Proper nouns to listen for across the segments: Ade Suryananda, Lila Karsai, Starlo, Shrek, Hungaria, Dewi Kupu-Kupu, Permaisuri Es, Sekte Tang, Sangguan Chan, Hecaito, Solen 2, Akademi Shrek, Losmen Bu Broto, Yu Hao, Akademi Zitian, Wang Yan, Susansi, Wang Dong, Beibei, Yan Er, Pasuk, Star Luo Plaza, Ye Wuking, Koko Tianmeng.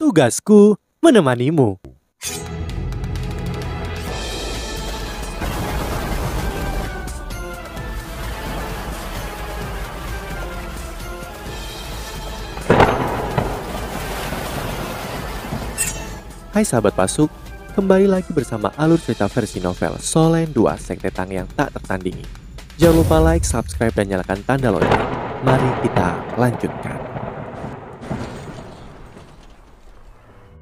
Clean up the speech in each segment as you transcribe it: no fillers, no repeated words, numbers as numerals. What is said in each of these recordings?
Tugasku menemanimu. Hai sahabat Pasuk, kembali lagi bersama alur cerita versi novel Solen 2 Sekte Tang yang tak tertandingi. Jangan lupa like, subscribe, dan nyalakan tanda lonceng. Mari kita lanjutkan.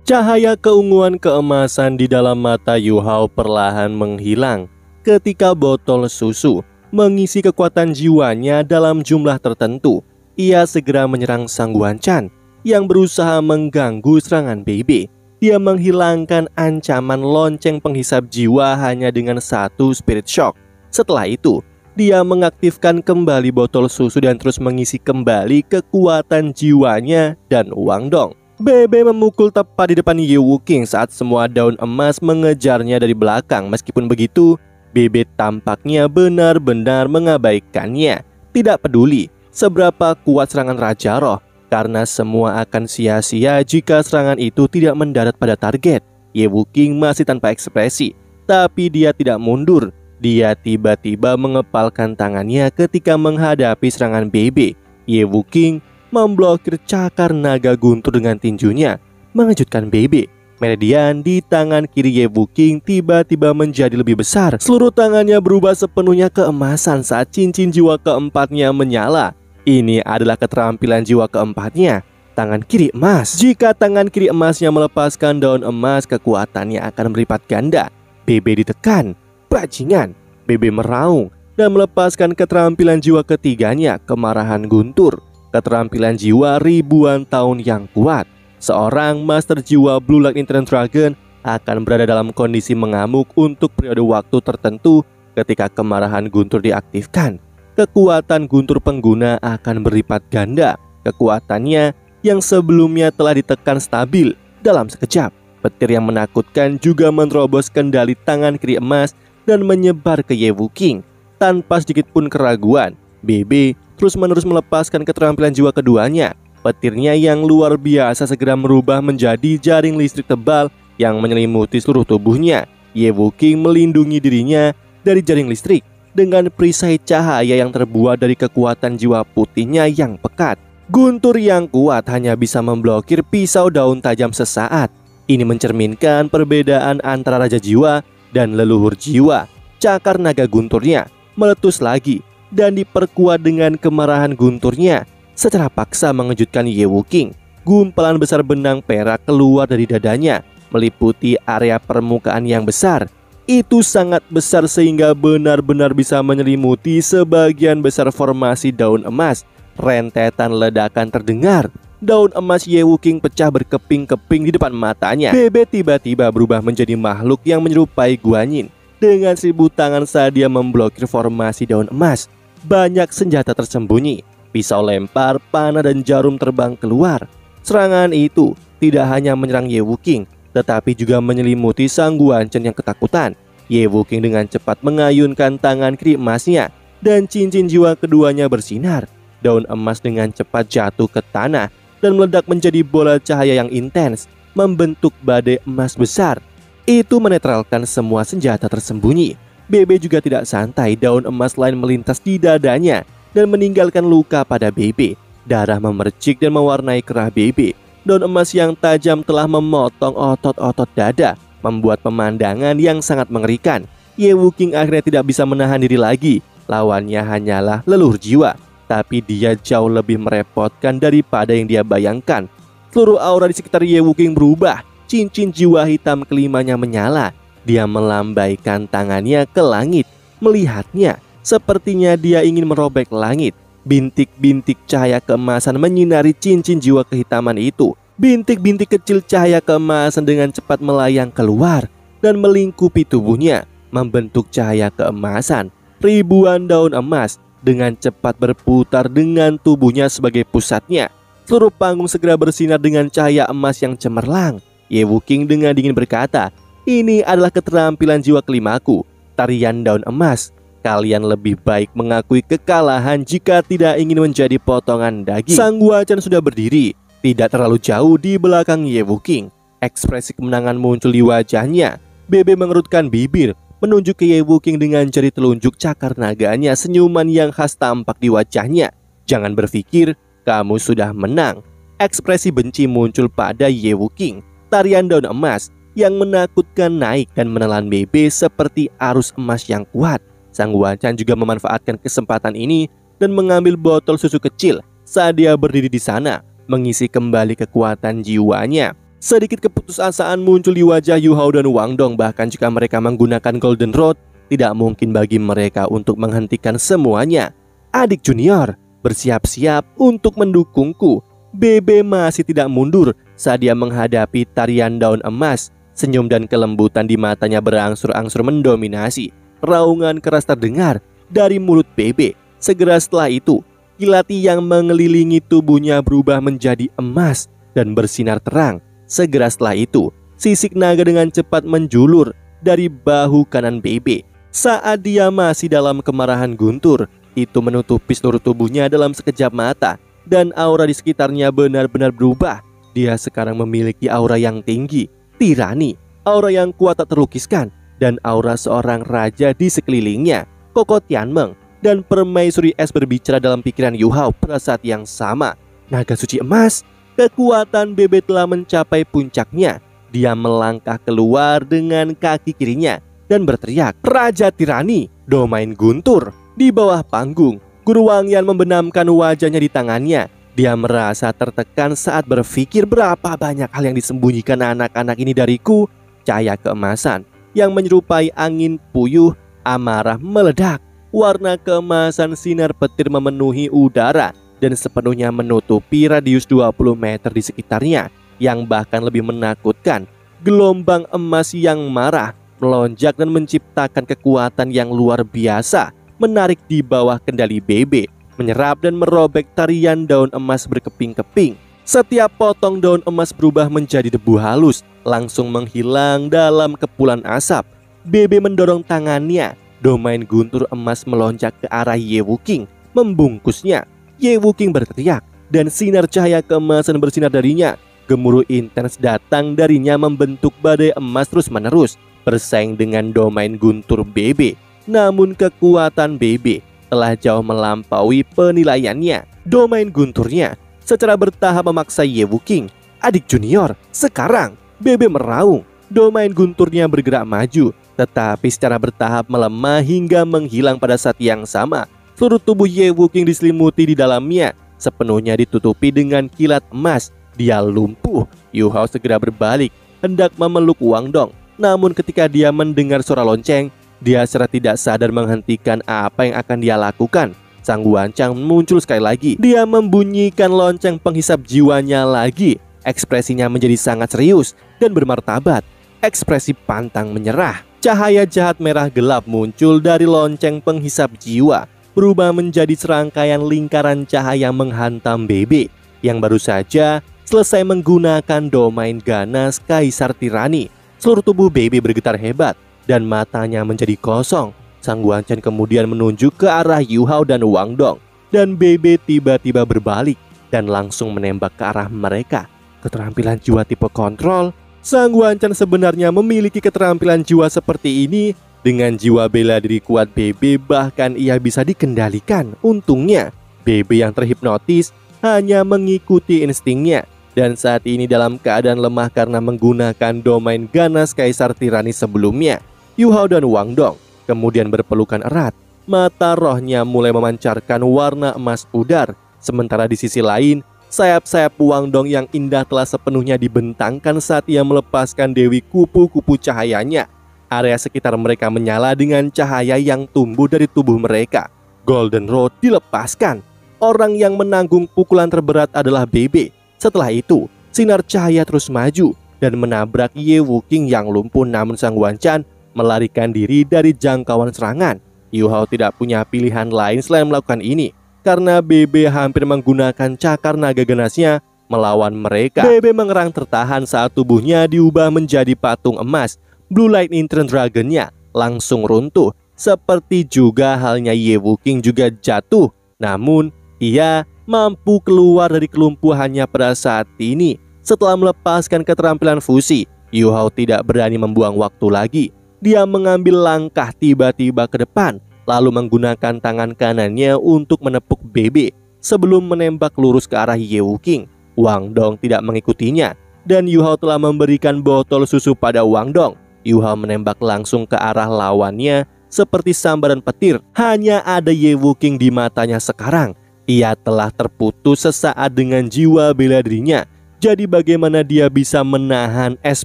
Cahaya keunguan keemasan di dalam mata Yu Hao perlahan menghilang ketika botol susu mengisi kekuatan jiwanya dalam jumlah tertentu. Ia segera menyerang Sangguan Chan yang berusaha mengganggu serangan Beibei. Dia menghilangkan ancaman lonceng penghisap jiwa hanya dengan satu spirit shock. Setelah itu, dia mengaktifkan kembali botol susu dan terus mengisi kembali kekuatan jiwanya dan Wang Dong. Beibei memukul tepat di depan Ye Wuking saat semua daun emas mengejarnya dari belakang. Meskipun begitu, Beibei tampaknya benar-benar mengabaikannya. Tidak peduli seberapa kuat serangan Raja Roh, karena semua akan sia-sia jika serangan itu tidak mendarat pada target. Ye Wuking masih tanpa ekspresi, tapi dia tidak mundur. Dia tiba-tiba mengepalkan tangannya ketika menghadapi serangan Beibei. Ye Wuking memblokir cakar naga guntur dengan tinjunya, mengejutkan Beibei. Meridian di tangan kiri Ye Wuking tiba-tiba menjadi lebih besar. Seluruh tangannya berubah sepenuhnya keemasan saat cincin jiwa keempatnya menyala. Ini adalah keterampilan jiwa keempatnya, tangan kiri emas. Jika tangan kiri emasnya melepaskan daun emas, kekuatannya akan berlipat ganda. Beibei ditekan, bajingan. Beibei meraung dan melepaskan keterampilan jiwa ketiganya, kemarahan guntur. Keterampilan jiwa ribuan tahun yang kuat. Seorang master jiwa Blue Lightning Trend Dragon akan berada dalam kondisi mengamuk untuk periode waktu tertentu ketika kemarahan guntur diaktifkan. Kekuatan guntur pengguna akan berlipat ganda. Kekuatannya yang sebelumnya telah ditekan stabil dalam sekejap. Petir yang menakutkan juga menerobos kendali tangan kiri emas dan menyebar ke Ye Wuking. Tanpa sedikitpun keraguan, Beibei terus-menerus melepaskan keterampilan jiwa keduanya. Petirnya yang luar biasa segera merubah menjadi jaring listrik tebal yang menyelimuti seluruh tubuhnya. Ye Wuking melindungi dirinya dari jaring listrik dengan perisai cahaya yang terbuat dari kekuatan jiwa putihnya yang pekat. Guntur yang kuat hanya bisa memblokir pisau daun tajam sesaat. Ini mencerminkan perbedaan antara raja jiwa dan leluhur jiwa. Cakar naga gunturnya meletus lagi dan diperkuat dengan kemarahan gunturnya. Secara paksa mengejutkan Ye Wuking. Gumpalan besar benang perak keluar dari dadanya, meliputi area permukaan yang besar. Itu sangat besar sehingga benar-benar bisa menyelimuti sebagian besar formasi daun emas. Rentetan ledakan terdengar. Daun emas Ye Wuking pecah berkeping-keping di depan matanya. Beibei tiba-tiba berubah menjadi makhluk yang menyerupai guanyin. Dengan 1000 tangan saat dia memblokir formasi daun emas. Banyak senjata tersembunyi. Pisau lempar, panah, dan jarum terbang keluar. Serangan itu tidak hanya menyerang Ye Wuking, tetapi juga menyelimuti Sangguan Chan yang ketakutan. Ye Wuking dengan cepat mengayunkan tangan kiri emasnya dan cincin jiwa keduanya bersinar. Daun emas dengan cepat jatuh ke tanah dan meledak menjadi bola cahaya yang intens, membentuk badai emas besar. Itu menetralkan semua senjata tersembunyi. Beibei juga tidak santai. Daun emas lain melintas di dadanya dan meninggalkan luka pada Beibei. Darah memercik dan mewarnai kerah Beibei. Daun emas yang tajam telah memotong otot-otot dada, membuat pemandangan yang sangat mengerikan. Ye Wuking akhirnya tidak bisa menahan diri lagi. Lawannya hanyalah leluhur jiwa, tapi dia jauh lebih merepotkan daripada yang dia bayangkan. Seluruh aura di sekitar Ye Wuking berubah. Cincin jiwa hitam kelimanya menyala. Dia melambaikan tangannya ke langit. Melihatnya, sepertinya dia ingin merobek langit. Bintik-bintik cahaya keemasan menyinari cincin jiwa kehitaman itu. Bintik-bintik kecil cahaya keemasan dengan cepat melayang keluar dan melingkupi tubuhnya, membentuk cahaya keemasan. Ribuan daun emas dengan cepat berputar dengan tubuhnya sebagai pusatnya. Seluruh panggung segera bersinar dengan cahaya emas yang cemerlang. Ye Wuking dengan dingin berkata, "Ini adalah keterampilan jiwa kelimaku, tarian daun emas. Kalian lebih baik mengakui kekalahan jika tidak ingin menjadi potongan daging." Sangguan Chan sudah berdiri. Tidak terlalu jauh di belakang Ye Wuking, ekspresi kemenangan muncul di wajahnya. Beibei mengerutkan bibir, menunjuk ke Ye Wuking dengan jari telunjuk cakar naganya. Senyuman yang khas tampak di wajahnya. Jangan berpikir kamu sudah menang. Ekspresi benci muncul pada Ye Wuking. Tarian daun emas yang menakutkan naik dan menelan Beibei seperti arus emas yang kuat. Sangguan Chan juga memanfaatkan kesempatan ini dan mengambil botol susu kecil saat dia berdiri di sana, mengisi kembali kekuatan jiwanya. Sedikit keputusasaan muncul di wajah Yu Hao dan Wang Dong. Bahkan jika mereka menggunakan Golden Road, tidak mungkin bagi mereka untuk menghentikan semuanya. Adik junior, bersiap-siap untuk mendukungku. Beibei masih tidak mundur saat dia menghadapi tarian daun emas. Senyum dan kelembutan di matanya berangsur-angsur mendominasi. Raungan keras terdengar dari mulut Beibei. Segera setelah itu, kilati yang mengelilingi tubuhnya berubah menjadi emas dan bersinar terang. Segera setelah itu, sisik naga dengan cepat menjulur dari bahu kanan Beibei. Saat dia masih dalam kemarahan guntur, itu menutupi seluruh tubuhnya dalam sekejap mata. Dan aura di sekitarnya benar-benar berubah. Dia sekarang memiliki aura yang tinggi, tirani, aura yang kuat tak terlukiskan, dan aura seorang raja di sekelilingnya. Koko Tianmeng dan Permaisuri Es berbicara dalam pikiran Yu Hao pada saat yang sama. Naga suci emas, kekuatan Beibei telah mencapai puncaknya. Dia melangkah keluar dengan kaki kirinya dan berteriak, "Raja tirani, domain guntur!" Di bawah panggung, Guru Wang Yan membenamkan wajahnya di tangannya. Dia merasa tertekan saat berpikir berapa banyak hal yang disembunyikan anak-anak ini dariku. Cahaya keemasan yang menyerupai angin puyuh, amarah meledak. Warna keemasan sinar petir memenuhi udara dan sepenuhnya menutupi radius 20 meter di sekitarnya, yang bahkan lebih menakutkan. Gelombang emas yang marah melonjak dan menciptakan kekuatan yang luar biasa, menarik di bawah kendali Beibei, menyerap dan merobek tarian daun emas berkeping-keping. Setiap potong daun emas berubah menjadi debu halus, langsung menghilang dalam kepulan asap. Beibei mendorong tangannya. Domain guntur emas melonjak ke arah Ye Wuking, membungkusnya. Ye Wuking berteriak dan sinar cahaya keemasan bersinar darinya. Gemuruh intens datang darinya membentuk badai emas terus-menerus, bersaing dengan domain guntur Beibei. Namun kekuatan Beibei telah jauh melampaui penilaiannya. Domain gunturnya secara bertahap memaksa Ye Wuking. Adik junior, sekarang! Beibei meraung. Domain gunturnya bergerak maju, tetapi secara bertahap melemah hingga menghilang pada saat yang sama. Seluruh tubuh Ye Wuking diselimuti di dalamnya, sepenuhnya ditutupi dengan kilat emas. Dia lumpuh. Yu Hao segera berbalik, hendak memeluk Wang Dong. Namun ketika dia mendengar suara lonceng, dia secara tidak sadar menghentikan apa yang akan dia lakukan. Sangguan Chan muncul sekali lagi. Dia membunyikan lonceng penghisap jiwanya lagi. Ekspresinya menjadi sangat serius dan bermartabat. Ekspresi pantang menyerah. Cahaya jahat merah gelap muncul dari lonceng penghisap jiwa, berubah menjadi serangkaian lingkaran cahaya menghantam Beibei yang baru saja selesai menggunakan domain ganas Kaisar Tirani. Seluruh tubuh Beibei bergetar hebat dan matanya menjadi kosong. Sangguan Chan kemudian menunjuk ke arah Yu Hao dan Wang Dong, dan Beibei tiba-tiba berbalik dan langsung menembak ke arah mereka. Keterampilan jiwa tipe kontrol. Sangguan Chan sebenarnya memiliki keterampilan jiwa seperti ini. Dengan jiwa bela diri kuat Beibei, bahkan ia bisa dikendalikan. Untungnya Beibei yang terhipnotis hanya mengikuti instingnya, dan saat ini dalam keadaan lemah karena menggunakan domain ganas Kaisar Tirani sebelumnya. Yu Hao dan Wang Dong kemudian berpelukan erat. Mata rohnya mulai memancarkan warna emas pudar. Sementara di sisi lain, sayap-sayap Wang Dong yang indah telah sepenuhnya dibentangkan saat ia melepaskan Dewi Kupu-Kupu cahayanya. Area sekitar mereka menyala dengan cahaya yang tumbuh dari tubuh mereka. Golden Road dilepaskan. Orang yang menanggung pukulan terberat adalah Beibei. Setelah itu, sinar cahaya terus maju dan menabrak Ye Wuking yang lumpuh. Namun Sangguan Chan melarikan diri dari jangkauan serangan. Yu Hao tidak punya pilihan lain selain melakukan ini, karena Beibei hampir menggunakan cakar naga ganasnya melawan mereka. Beibei mengerang tertahan saat tubuhnya diubah menjadi patung emas. Blue Lightning Dragon-nya langsung runtuh. Seperti juga halnya Ye Wuking juga jatuh. Namun Ia mampu keluar dari kelumpuhannya pada saat ini. Setelah melepaskan keterampilan fusi, Yu Hao tidak berani membuang waktu lagi. Dia mengambil langkah tiba-tiba ke depan, lalu menggunakan tangan kanannya untuk menepuk Beibei sebelum menembak lurus ke arah Ye Wuking. Wang Dong tidak mengikutinya, dan Yu Hao telah memberikan botol susu pada Wang Dong. Yu Hao menembak langsung ke arah lawannya seperti sambaran petir. Hanya ada Ye Wuking di matanya sekarang. Ia telah terputus sesaat dengan jiwa bela dirinya. Jadi bagaimana dia bisa menahan es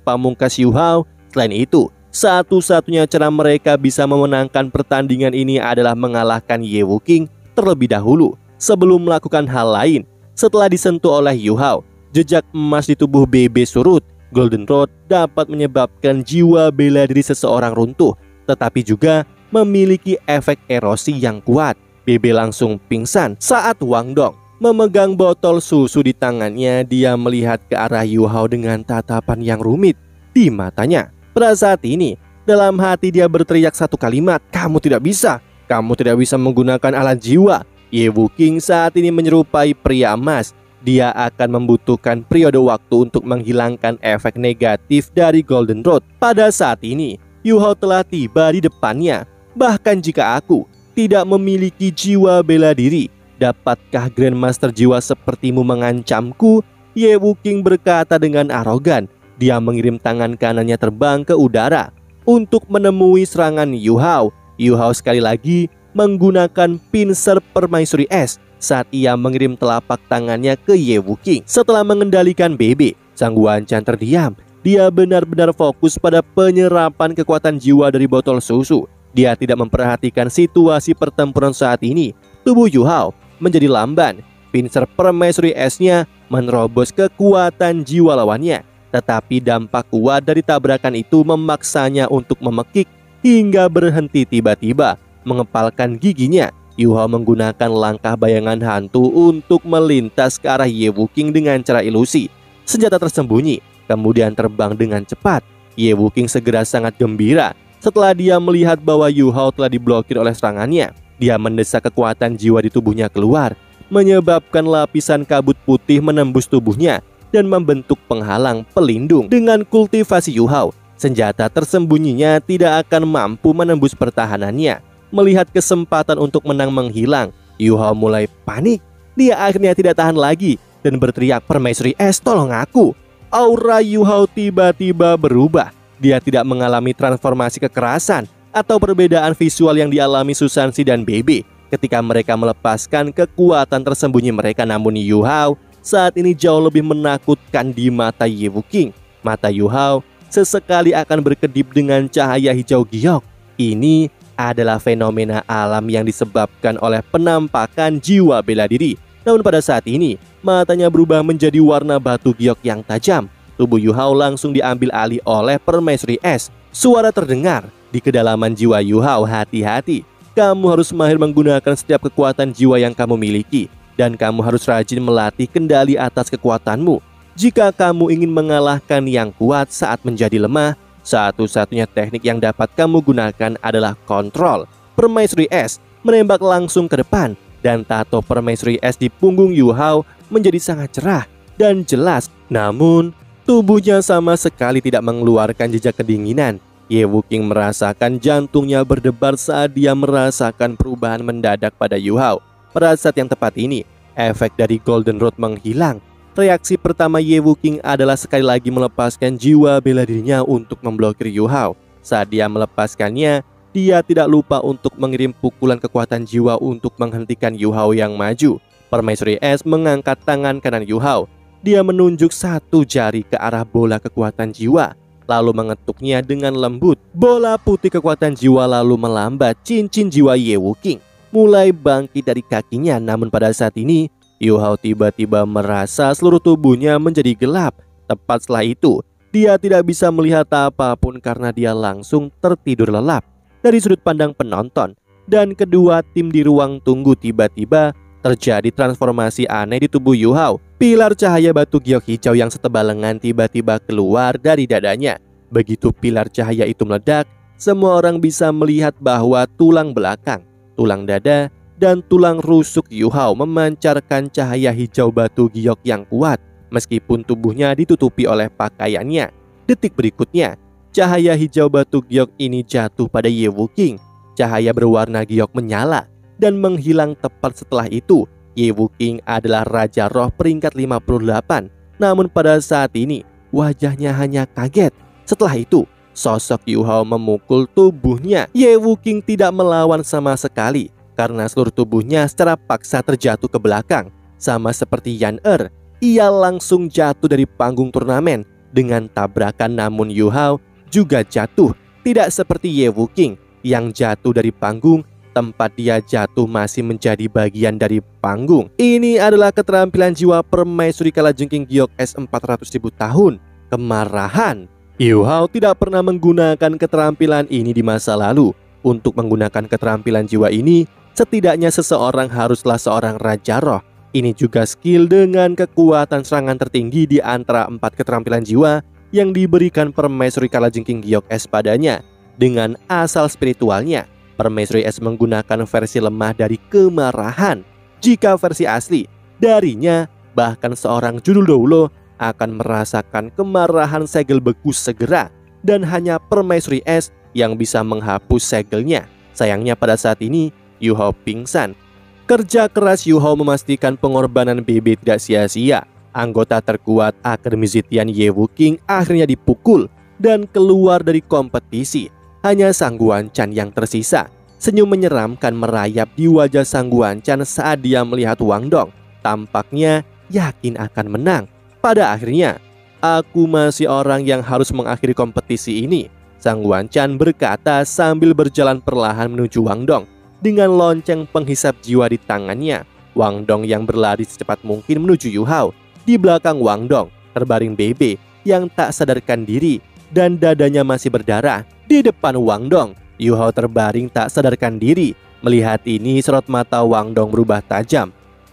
pamungkas Yu Hao? Selain itu, satu-satunya cara mereka bisa memenangkan pertandingan ini adalah mengalahkan Ye Wuking terlebih dahulu sebelum melakukan hal lain. Setelah disentuh oleh Yu Hao, jejak emas di tubuh Beibei surut. Golden Road dapat menyebabkan jiwa bela diri seseorang runtuh, tetapi juga memiliki efek erosi yang kuat. Beibei langsung pingsan saat Wang Dong memegang botol susu di tangannya. Dia melihat ke arah Yu Hao dengan tatapan yang rumit di matanya. Pada saat ini, dalam hati dia berteriak satu kalimat, "Kamu tidak bisa! Kamu tidak bisa menggunakan alat jiwa!" Ye Wuking saat ini menyerupai pria emas. Dia akan membutuhkan periode waktu untuk menghilangkan efek negatif dari Golden Road. Pada saat ini, Yu Hao telah tiba di depannya. "Bahkan jika aku tidak memiliki jiwa bela diri, dapatkah Grandmaster jiwa sepertimu mengancamku?" Ye Wuking berkata dengan arogan. Dia mengirim tangan kanannya terbang ke udara untuk menemui serangan Yu Hao. Yu Hao sekali lagi menggunakan pincer permaisuri es saat ia mengirim telapak tangannya ke Ye Wuking. Setelah mengendalikan Beibei, Sangguan Chan terdiam. Dia benar-benar fokus pada penyerapan kekuatan jiwa dari botol susu. Dia tidak memperhatikan situasi pertempuran saat ini. Tubuh Yu Hao menjadi lamban. Pincer permaisuri esnya menerobos kekuatan jiwa lawannya, tetapi dampak kuat dari tabrakan itu memaksanya untuk memekik hingga berhenti tiba-tiba. Mengepalkan giginya, Yu Hao menggunakan langkah bayangan hantu untuk melintas ke arah Ye Wuking dengan cara ilusi. Senjata tersembunyi kemudian terbang dengan cepat. Ye Wuking segera sangat gembira setelah dia melihat bahwa Yu Hao telah diblokir oleh serangannya. Dia mendesak kekuatan jiwa di tubuhnya keluar, menyebabkan lapisan kabut putih menembus tubuhnya dan membentuk penghalang pelindung. Dengan kultivasi Yu Hao, senjata tersembunyinya tidak akan mampu menembus pertahanannya. Melihat kesempatan untuk menang menghilang, Yu Hao mulai panik. Dia akhirnya tidak tahan lagi dan berteriak, "Permaisuri Es, tolong aku!" Aura Yu Hao tiba-tiba berubah. Dia tidak mengalami transformasi kekerasan atau perbedaan visual yang dialami Susansi dan Beibei ketika mereka melepaskan kekuatan tersembunyi mereka. Namun Yu Hao saat ini jauh lebih menakutkan di mata Ye Wuking. Mata Yu Hao sesekali akan berkedip dengan cahaya hijau giok. Ini adalah fenomena alam yang disebabkan oleh penampakan jiwa bela diri. Namun pada saat ini, matanya berubah menjadi warna batu giok yang tajam. Tubuh Yu Hao langsung diambil alih oleh permaisuri es. Suara terdengar di kedalaman jiwa Yu Hao, "Hati-hati, kamu harus mahir menggunakan setiap kekuatan jiwa yang kamu miliki, dan kamu harus rajin melatih kendali atas kekuatanmu. Jika kamu ingin mengalahkan yang kuat saat menjadi lemah, satu-satunya teknik yang dapat kamu gunakan adalah kontrol." Permaisuri es menembak langsung ke depan, dan tato permaisuri es di punggung Yu Hao menjadi sangat cerah dan jelas. Namun tubuhnya sama sekali tidak mengeluarkan jejak kedinginan. Ye Wuking merasakan jantungnya berdebar saat dia merasakan perubahan mendadak pada Yu Hao. Pada saat yang tepat ini, efek dari Golden Road menghilang. Reaksi pertama Ye Wuking adalah sekali lagi melepaskan jiwa bela dirinya untuk memblokir Yu Hao. Saat dia melepaskannya, dia tidak lupa untuk mengirim pukulan kekuatan jiwa untuk menghentikan Yu Hao yang maju. Permaisuri es mengangkat tangan kanan Yu Hao. Dia menunjuk satu jari ke arah bola kekuatan jiwa, lalu mengetuknya dengan lembut. Bola putih kekuatan jiwa lalu melambat. Cincin jiwa Ye Wuking mulai bangkit dari kakinya. Namun pada saat ini, Yu Hao tiba-tiba merasa seluruh tubuhnya menjadi gelap. Tepat setelah itu, dia tidak bisa melihat apapun karena dia langsung tertidur lelap. Dari sudut pandang penonton dan kedua tim di ruang tunggu, tiba-tiba terjadi transformasi aneh di tubuh Yu Hao. Pilar cahaya batu giok hijau yang setebal lengan tiba-tiba keluar dari dadanya. Begitu pilar cahaya itu meledak, semua orang bisa melihat bahwa tulang belakang, tulang dada, dan tulang rusuk Yu Hao memancarkan cahaya hijau batu giok yang kuat. Meskipun tubuhnya ditutupi oleh pakaiannya, detik berikutnya, cahaya hijau batu giok ini jatuh pada Ye Wuking. Cahaya berwarna giok menyala dan menghilang tepat setelah itu. Ye Wuking adalah Raja Roh peringkat 58, namun pada saat ini, wajahnya hanya kaget. Setelah itu, sosok Yu Hao memukul tubuhnya. Ye Wuking tidak melawan sama sekali karena seluruh tubuhnya secara paksa terjatuh ke belakang. Sama seperti Yan Er, ia langsung jatuh dari panggung turnamen. Dengan tabrakan, namun Yu Hao juga jatuh. Tidak seperti Ye Wuking yang jatuh dari panggung, tempat dia jatuh masih menjadi bagian dari panggung. Ini adalah keterampilan jiwa Permaisuri Kalajengking Giok S400.000 tahun, kemarahan. Yu Hao tidak pernah menggunakan keterampilan ini di masa lalu. Untuk menggunakan keterampilan jiwa ini, setidaknya seseorang haruslah seorang Raja Roh. Ini juga skill dengan kekuatan serangan tertinggi di antara 4 keterampilan jiwa yang diberikan Permaisuri Kalajengking Giok S padanya. Dengan asal spiritualnya, Permaisuri Es menggunakan versi lemah dari kemarahan. Jika versi asli darinya, bahkan seorang judul Doulo akan merasakan kemarahan segel beku segera, dan hanya Permaisuri Es yang bisa menghapus segelnya. Sayangnya pada saat ini Yu Hao pingsan. Kerja keras Yu Hao memastikan pengorbanan Beibei tidak sia-sia. Anggota terkuat Akademi Zitian Ye Wuking akhirnya dipukul dan keluar dari kompetisi. Hanya Sangguan Chan yang tersisa. Senyum menyeramkan merayap di wajah Sangguan Chan saat dia melihat Wang Dong. Tampaknya yakin akan menang. Pada akhirnya, aku masih orang yang harus mengakhiri kompetisi ini, Sangguan Chan berkata sambil berjalan perlahan menuju Wang Dong dengan lonceng penghisap jiwa di tangannya. Wang Dong yang berlari secepat mungkin menuju Yu Hao. Di belakang Wang Dong terbaring Beibei yang tak sadarkan diri dan dadanya masih berdarah. Di depan Wang Dong, Yu Hao terbaring tak sadarkan diri. Melihat ini, sorot mata Wang Dong berubah tajam.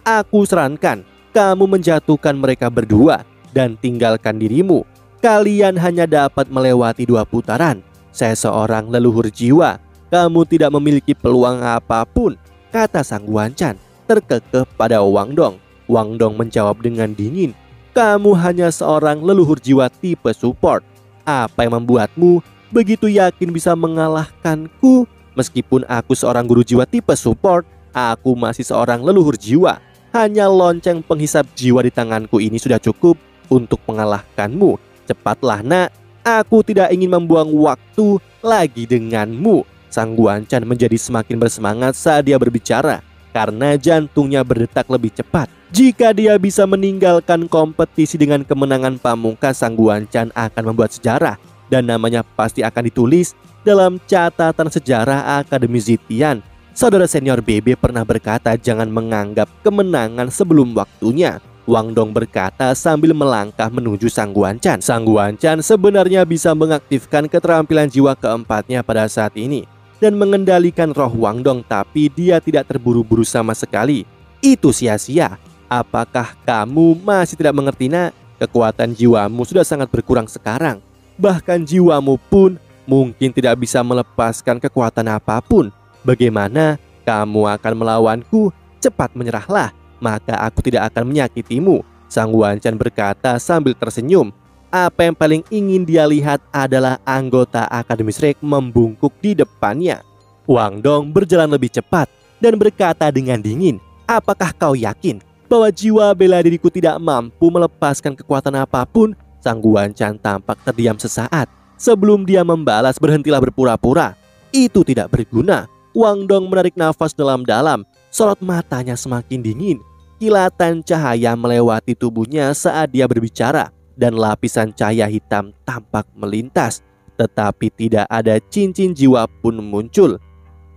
Aku sarankan kamu menjatuhkan mereka berdua dan tinggalkan dirimu. Kalian hanya dapat melewati 2 putaran. Saya seorang leluhur jiwa. Kamu tidak memiliki peluang apapun, kata Sangguan Chan terkekeh pada Wang Dong. Wang Dong menjawab dengan dingin. Kamu hanya seorang leluhur jiwa tipe support. Apa yang membuatmu begitu yakin bisa mengalahkanku? Meskipun aku seorang guru jiwa tipe support, aku masih seorang leluhur jiwa. Hanya lonceng penghisap jiwa di tanganku ini sudah cukup untuk mengalahkanmu. Cepatlah nak, aku tidak ingin membuang waktu lagi denganmu. Sangguan Chan menjadi semakin bersemangat saat dia berbicara karena jantungnya berdetak lebih cepat. Jika dia bisa meninggalkan kompetisi dengan kemenangan pamungkas, Sangguan Chan akan membuat sejarah dan namanya pasti akan ditulis dalam catatan sejarah Akademi Zitian. Saudara senior Beibei pernah berkata jangan menganggap kemenangan sebelum waktunya. Wang Dong berkata sambil melangkah menuju Sangguan Chan. Sangguan Chan sebenarnya bisa mengaktifkan keterampilan jiwa keempatnya pada saat ini dan mengendalikan roh Wang Dong, tapi dia tidak terburu-buru sama sekali. Itu sia-sia. Apakah kamu masih tidak mengerti nak? Kekuatan jiwamu sudah sangat berkurang sekarang. Bahkan jiwamu pun mungkin tidak bisa melepaskan kekuatan apapun. Bagaimana kamu akan melawanku? Cepat menyerahlah, maka aku tidak akan menyakitimu, Sangguan Chan berkata sambil tersenyum. Apa yang paling ingin dia lihat adalah anggota Akademi Shrek membungkuk di depannya. Wang Dong berjalan lebih cepat dan berkata dengan dingin, apakah kau yakin bahwa jiwa bela diriku tidak mampu melepaskan kekuatan apapun? Sangguan Chan tampak terdiam sesaat. Sebelum dia membalas, berhentilah berpura-pura. Itu tidak berguna. Wang Dong menarik nafas dalam-dalam. Sorot matanya semakin dingin. Kilatan cahaya melewati tubuhnya saat dia berbicara, dan lapisan cahaya hitam tampak melintas, tetapi tidak ada cincin jiwa pun muncul.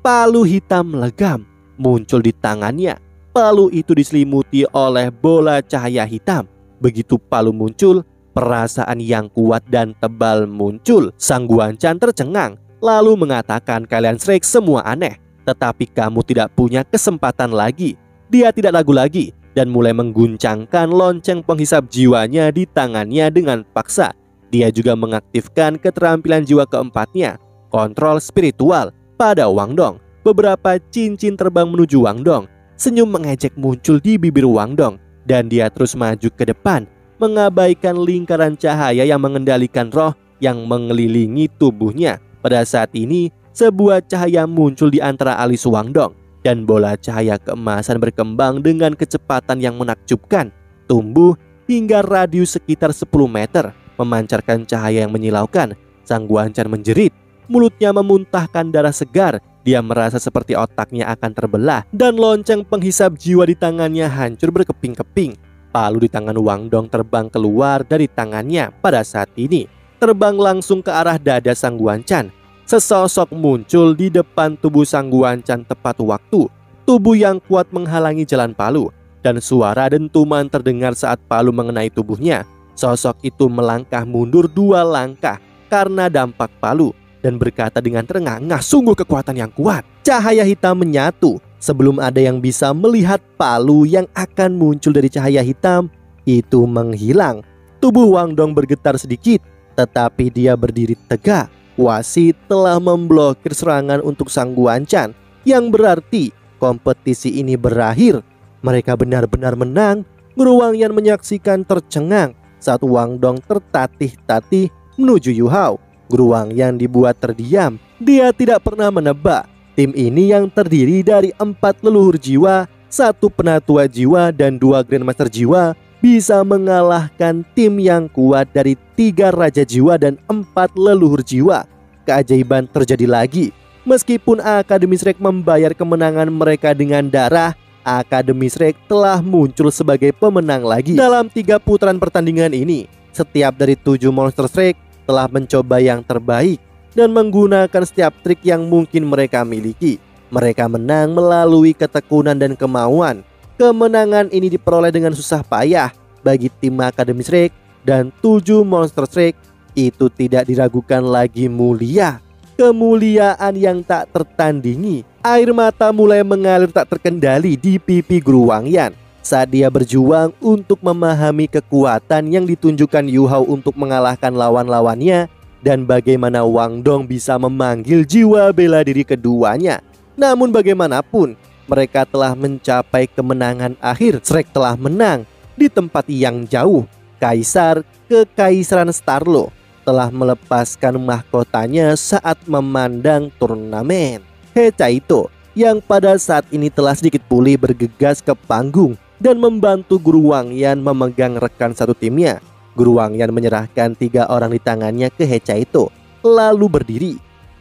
Palu hitam legam muncul di tangannya. Palu itu diselimuti oleh bola cahaya hitam. Begitu palu muncul, perasaan yang kuat dan tebal muncul. Sangguan Chan tercengang, lalu mengatakan, kalian Shrek semua aneh, tetapi kamu tidak punya kesempatan lagi. Dia tidak ragu lagi dan mulai mengguncangkan lonceng penghisap jiwanya di tangannya dengan paksa. Dia juga mengaktifkan keterampilan jiwa keempatnya, kontrol spiritual, pada Wang Dong. beberapa cincin terbang menuju Wang Dong. Senyum mengejek muncul di bibir Wang Dong dan dia terus maju ke depan, mengabaikan lingkaran cahaya yang mengendalikan roh yang mengelilingi tubuhnya. Pada saat ini, sebuah cahaya muncul di antara alis Wang Dong dan bola cahaya keemasan berkembang dengan kecepatan yang menakjubkan, tumbuh hingga radius sekitar 10 meter, memancarkan cahaya yang menyilaukan. Sangguan Chan menjerit, mulutnya memuntahkan darah segar. Dia merasa seperti otaknya akan terbelah dan lonceng penghisap jiwa di tangannya hancur berkeping-keping. Palu di tangan Wang Dong terbang keluar dari tangannya pada saat ini, terbang langsung ke arah dada Sangguan Chan. Sesosok muncul di depan tubuh Sangguan Chan tepat waktu. Tubuh yang kuat menghalangi jalan palu dan suara dentuman terdengar saat palu mengenai tubuhnya. Sosok itu melangkah mundur 2 langkah karena dampak palu dan berkata dengan terengah-engah, "Sungguh kekuatan yang kuat." Cahaya hitam menyatu sebelum ada yang bisa melihat palu yang akan muncul dari cahaya hitam itu menghilang. Tubuh Wang Dong bergetar sedikit, tetapi dia berdiri tegak. Wasit telah memblokir serangan untuk Sangguan Chan, yang berarti kompetisi ini berakhir. Mereka benar-benar menang. Guru Wang Yan menyaksikan tercengang saat Wang Dong tertatih-tatih menuju Yu Hao. Guru Wang Yan dibuat terdiam. Dia tidak pernah menebak tim ini yang terdiri dari 4 leluhur jiwa, 1 penatua jiwa dan 2 grandmaster jiwa bisa mengalahkan tim yang kuat dari 3 raja jiwa dan 4 leluhur jiwa. Keajaiban terjadi lagi. Meskipun Akademi Shrek membayar kemenangan mereka dengan darah, Akademi Shrek telah muncul sebagai pemenang lagi. Dalam 3 putaran pertandingan ini, setiap dari 7 monster Shrek telah mencoba yang terbaik dan menggunakan setiap trik yang mungkin mereka miliki. Mereka menang melalui ketekunan dan kemauan. Kemenangan ini diperoleh dengan susah payah bagi tim Akademi Shrek dan 7 monster Shrek itu tidak diragukan lagi mulia. Kemuliaan yang tak tertandingi. Air mata mulai mengalir tak terkendali di pipi Guru Wang Yan saat dia berjuang untuk memahami kekuatan yang ditunjukkan Yu Hao untuk mengalahkan lawan-lawannya dan bagaimana Wang Dong bisa memanggil jiwa bela diri keduanya. Namun bagaimanapun, mereka telah mencapai kemenangan akhir. Shrek telah menang di tempat yang jauh. Kaisar Kekaisaran Starlo telah melepaskan mahkotanya saat memandang turnamen. Hecaito yang pada saat ini telah sedikit pulih bergegas ke panggung dan membantu Guru Wang Yan memegang rekan satu timnya. Guru Wang Yan menyerahkan 3 orang di tangannya ke Hecaito, lalu berdiri.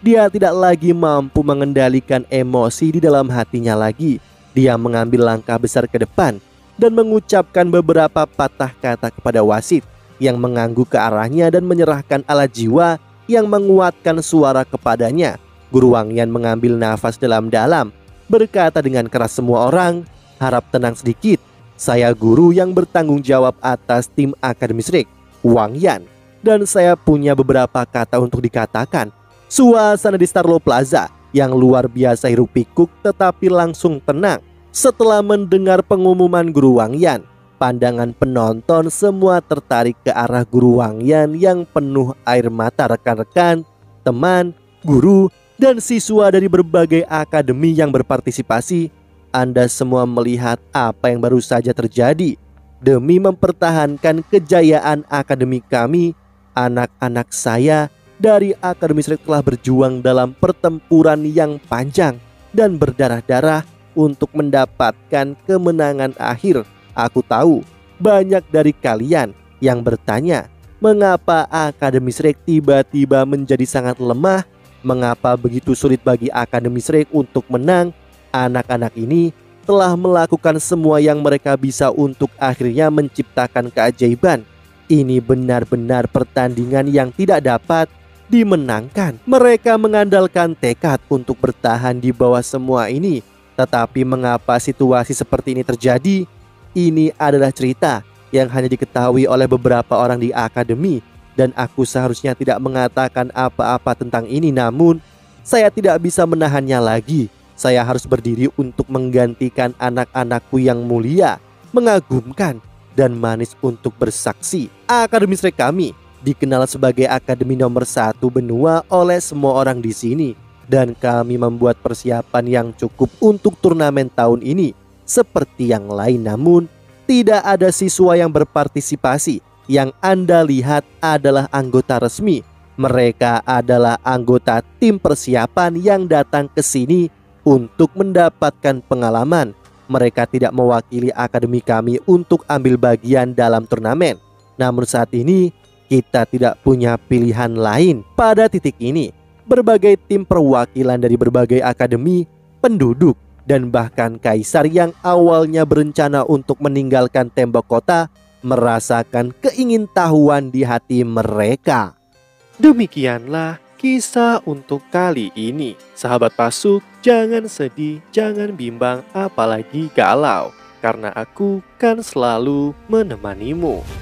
Dia tidak lagi mampu mengendalikan emosi di dalam hatinya lagi. Dia mengambil langkah besar ke depan dan mengucapkan beberapa patah kata kepada wasit yang mengangguk ke arahnya dan menyerahkan alat jiwa yang menguatkan suara kepadanya. Guru Wang Yan mengambil nafas dalam-dalam, berkata dengan keras, "Semua orang harap tenang sedikit. Saya guru yang bertanggung jawab atas tim Akademi Shrek, Wang Yan, dan saya punya beberapa kata untuk dikatakan." Suasana di Star Luo Plaza yang luar biasa hiruk pikuk tetapi langsung tenang. Setelah mendengar pengumuman Guru Wang Yan, pandangan penonton semua tertarik ke arah Guru Wang Yan yang penuh air mata. Rekan-rekan, teman, guru, dan siswa dari berbagai akademi yang berpartisipasi, Anda semua melihat apa yang baru saja terjadi. Demi mempertahankan kejayaan akademi kami, anak-anak saya dari Akademi Shrek telah berjuang dalam pertempuran yang panjang dan berdarah-darah untuk mendapatkan kemenangan akhir. Aku tahu banyak dari kalian yang bertanya, mengapa Akademi Shrek tiba-tiba menjadi sangat lemah? Mengapa begitu sulit bagi Akademi Shrek untuk menang? Anak-anak ini telah melakukan semua yang mereka bisa untuk akhirnya menciptakan keajaiban. Ini benar-benar pertandingan yang tidak dapat dimenangkan. Mereka mengandalkan tekad untuk bertahan di bawah semua ini. Tetapi mengapa situasi seperti ini terjadi? Ini adalah cerita yang hanya diketahui oleh beberapa orang di akademi. Dan aku seharusnya tidak mengatakan apa-apa tentang ini. Namun, saya tidak bisa menahannya lagi. Saya harus berdiri untuk menggantikan anak-anakku yang mulia, mengagumkan, dan manis untuk bersaksi. Akademi Shrek kami dikenal sebagai akademi nomor 1 benua oleh semua orang di sini. dan kami membuat persiapan yang cukup untuk turnamen tahun ini seperti yang lain. Namun tidak ada siswa yang berpartisipasi. Yang Anda lihat adalah anggota resmi. Mereka adalah anggota tim persiapan yang datang ke sini untuk mendapatkan pengalaman. Mereka tidak mewakili akademi kami untuk ambil bagian dalam turnamen. Namun saat ini kita tidak punya pilihan lain. Pada titik ini, berbagai tim perwakilan dari berbagai akademi, penduduk, dan bahkan kaisar yang awalnya berencana untuk meninggalkan tembok kota merasakan keingintahuan di hati mereka. Demikianlah kisah untuk kali ini. Sahabat Pasuk, jangan sedih, jangan bimbang, apalagi galau, karena aku kan selalu menemanimu.